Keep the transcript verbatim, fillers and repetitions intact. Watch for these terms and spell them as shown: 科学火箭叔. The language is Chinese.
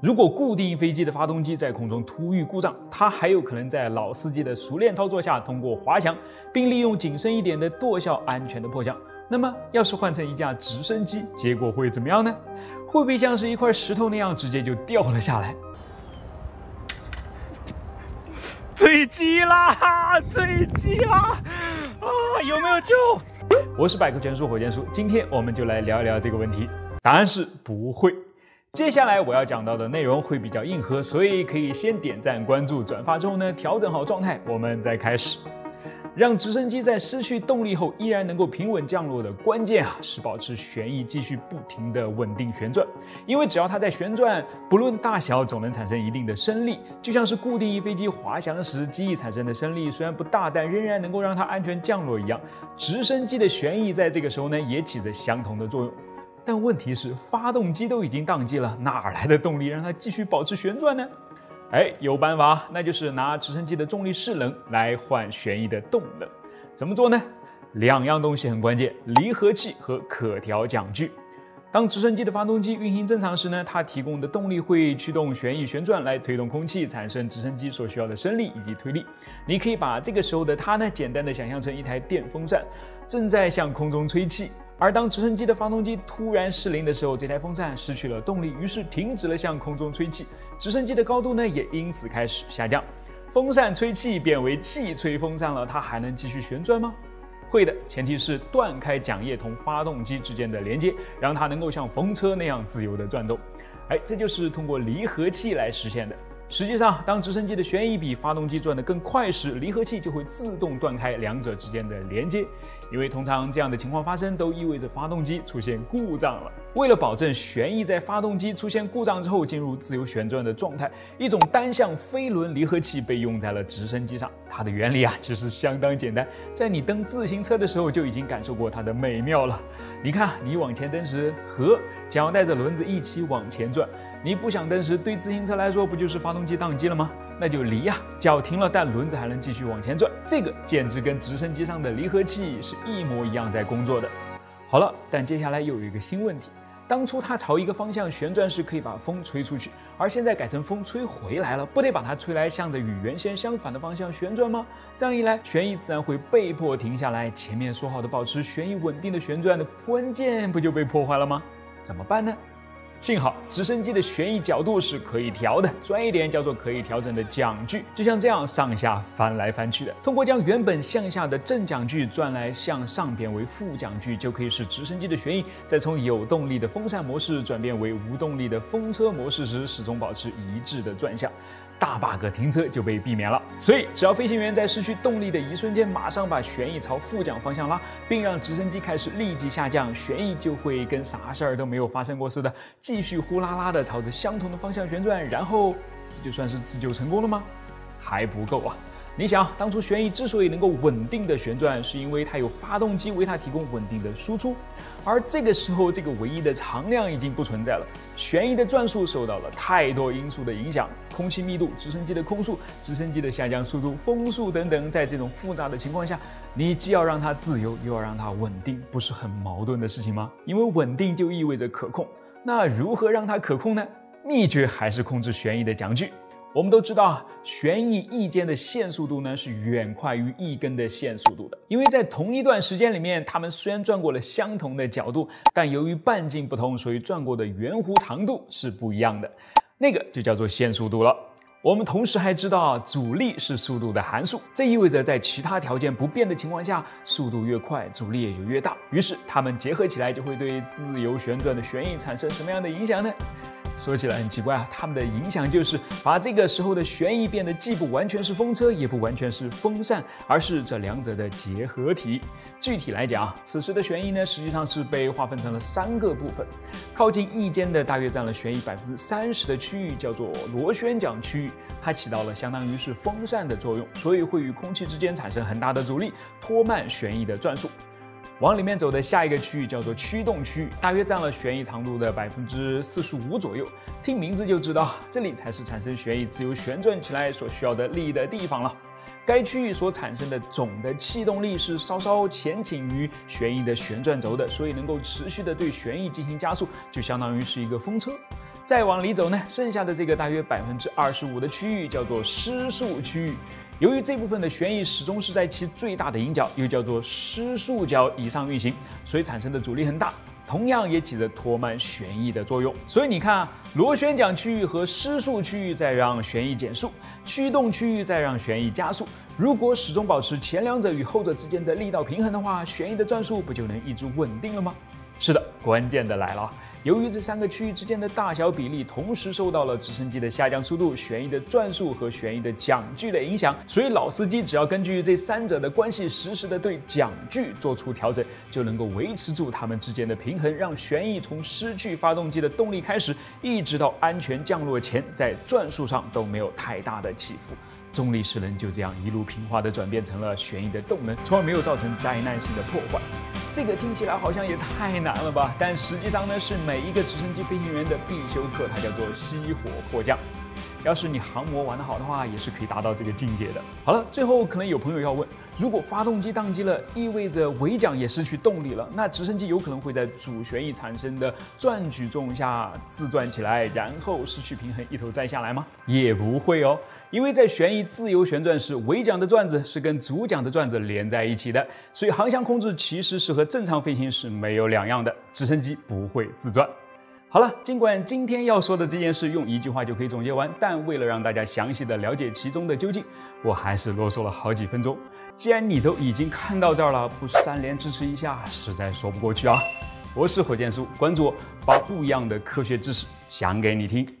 如果固定飞机的发动机在空中突遇故障，它还有可能在老司机的熟练操作下通过滑翔，并利用谨慎一点的舵效安全的迫降。那么，要是换成一架直升机，结果会怎么样呢？会不会像是一块石头那样直接就掉了下来？坠机啦！坠机啦！啊，有没有救？我是百科全书火箭叔，今天我们就来聊一聊这个问题。答案是不会。 接下来我要讲到的内容会比较硬核，所以可以先点赞、关注、转发之后呢，调整好状态，我们再开始。让直升机在失去动力后依然能够平稳降落的关键啊，是保持旋翼继续不停的稳定旋转，因为只要它在旋转，不论大小，总能产生一定的升力。就像是固定翼飞机滑翔时机翼产生的升力虽然不大，但仍然能够让它安全降落一样，直升机的旋翼在这个时候呢，也起着相同的作用。 但问题是，发动机都已经宕机了，哪来的动力让它继续保持旋转呢？哎，有办法，那就是拿直升机的重力势能来换旋翼的动能。怎么做呢？两样东西很关键：离合器和可调桨距。当直升机的发动机运行正常时呢，它提供的动力会驱动旋翼旋转，来推动空气，产生直升机所需要的升力以及推力。你可以把这个时候的它呢，简单的想象成一台电风扇，正在向空中吹气。 而当直升机的发动机突然失灵的时候，这台风扇失去了动力，于是停止了向空中吹气，直升机的高度呢也因此开始下降。风扇吹气变为气吹风扇了，它还能继续旋转吗？会的，前提是断开桨叶同发动机之间的连接，让它能够像风车那样自由的转动。哎，这就是通过离合器来实现的。 实际上，当直升机的旋翼比发动机转得更快时，离合器就会自动断开两者之间的连接，因为通常这样的情况发生都意味着发动机出现故障了。为了保证旋翼在发动机出现故障之后进入自由旋转的状态，一种单向飞轮离合器被用在了直升机上。它的原理啊，其实相当简单，在你蹬自行车的时候就已经感受过它的美妙了。你看，你往前蹬时，和想要带着轮子一起往前转。 你不想蹬时，对自行车来说，不就是发动机宕机了吗？那就离呀、啊，脚停了，但轮子还能继续往前转。这个简直跟直升机上的离合器是一模一样在工作的。好了，但接下来又有一个新问题：当初它朝一个方向旋转时，可以把风吹出去，而现在改成风吹回来了，不得把它吹来向着与原先相反的方向旋转吗？这样一来，旋翼自然会被迫停下来。前面说好的保持旋翼稳定的旋转的关键，不就被破坏了吗？怎么办呢？ 幸好直升机的旋翼角度是可以调的，专业点叫做可以调整的桨距，就像这样上下翻来翻去的。通过将原本向下的正桨距转来向上变为负桨距，就可以使直升机的旋翼在从有动力的风扇模式转变为无动力的风车模式时，始终保持一致的转向。 大 bug 停车就被避免了，所以只要飞行员在失去动力的一瞬间，马上把旋翼朝负桨方向拉，并让直升机开始立即下降，旋翼就会跟啥事儿都没有发生过似的，继续呼啦啦的朝着相同的方向旋转，然后这就算是自救成功了吗？还不够啊！ 你想，当初旋翼之所以能够稳定的旋转，是因为它有发动机为它提供稳定的输出，而这个时候，这个唯一的常量已经不存在了。旋翼的转速受到了太多因素的影响，空气密度、直升机的空速、直升机的下降速度、风速等等，在这种复杂的情况下，你既要让它自由，又要让它稳定，不是很矛盾的事情吗？因为稳定就意味着可控，那如何让它可控呢？秘诀还是控制旋翼的桨距。 我们都知道啊，旋翼翼间的线速度呢是远快于翼根的线速度的，因为在同一段时间里面，它们虽然转过了相同的角度，但由于半径不同，所以转过的圆弧长度是不一样的，那个就叫做线速度了。我们同时还知道啊，阻力是速度的函数，这意味着在其他条件不变的情况下，速度越快，阻力也就越大。于是它们结合起来，就会对自由旋转的旋翼产生什么样的影响呢？ 说起来很奇怪啊，它们的影响就是把这个时候的旋翼变得既不完全是风车，也不完全是风扇，而是这两者的结合体。具体来讲啊，此时的旋翼呢，实际上是被划分成了三个部分。靠近翼尖的大约占了旋翼 百分之三十 的区域，叫做螺旋桨区域，它起到了相当于是风扇的作用，所以会与空气之间产生很大的阻力，拖慢旋翼的转速。 往里面走的下一个区域叫做驱动区域，大约占了旋翼长度的 百分之四十五 左右。听名字就知道，这里才是产生旋翼自由旋转起来所需要的力的地方了。该区域所产生的总的气动力是稍稍前倾于旋翼的旋转轴的，所以能够持续的对旋翼进行加速，就相当于是一个风车。再往里走呢，剩下的这个大约百分之二十五的区域叫做失速区域。 由于这部分的旋翼始终是在其最大的引角，又叫做失速角以上运行，所以产生的阻力很大，同样也起着拖慢旋翼的作用。所以你看啊，螺旋桨区域和失速区域在让旋翼减速，驱动区域在让旋翼加速。如果始终保持前两者与后者之间的力道平衡的话，旋翼的转速不就能一直稳定了吗？是的，关键的来了。 由于这三个区域之间的大小比例同时受到了直升机的下降速度、旋翼的转速和旋翼的桨距的影响，所以老司机只要根据这三者的关系实时的对桨距做出调整，就能够维持住它们之间的平衡，让旋翼从失去发动机的动力开始，一直到安全降落前，在转速上都没有太大的起伏。重力势能就这样一路平滑的转变成了旋翼的动能，从而没有造成灾难性的破坏。 这个听起来好像也太难了吧，但实际上呢，是每一个直升机飞行员的必修课，它叫做熄火迫降。要是你航模玩得好的话，也是可以达到这个境界的。好了，最后可能有朋友要问，如果发动机宕机了，意味着尾桨也失去动力了，那直升机有可能会在主旋翼产生的转举重下自转起来，然后失去平衡，一头栽下来吗？也不会哦。 因为在旋翼自由旋转时，尾桨的转子是跟主桨的转子连在一起的，所以航向控制其实是和正常飞行是没有两样的。直升机不会自转。好了，尽管今天要说的这件事用一句话就可以总结完，但为了让大家详细的了解其中的究竟，我还是啰嗦了好几分钟。既然你都已经看到这儿了，不三连支持一下实在说不过去啊！我是火箭叔，关注我，把不一样的科学知识讲给你听。